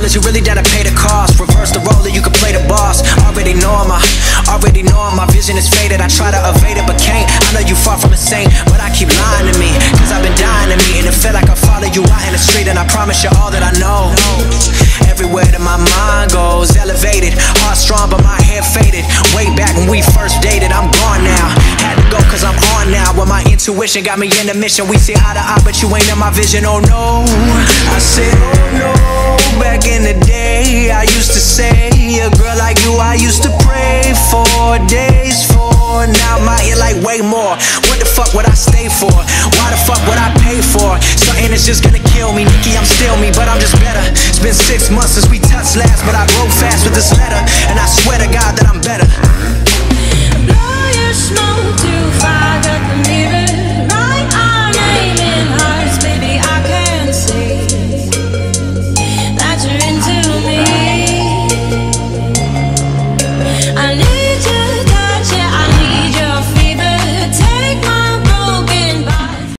fellas, you really gotta pay the cost. Reverse the role, you can play the boss. Already know my vision is faded. I try to evade it, but can't. I know you far from the same, but I keep lying to me, cause I've been dying to me. And it felt like I follow you out in the street, and I promise you all that I know. Everywhere that my mind goes, elevated. Heart strong, but my head faded. Way back when we first dated, I'm gone now. Had to go cause I'm on now. Well, my intuition got me in the mission. We see eye to eye, but you ain't in my vision, oh no. I said, oh no. Back in the day, I used to say, a girl like you, I used to pray for days for. Now I'm out here like way more. What the fuck would I stay for? Why the fuck would I pay for? Something is just gonna kill me. Nikki, I'm still me, but I'm just better. It's been 6 months since we touched last, but I grow fast with this letter, and I swear to God that I'm better.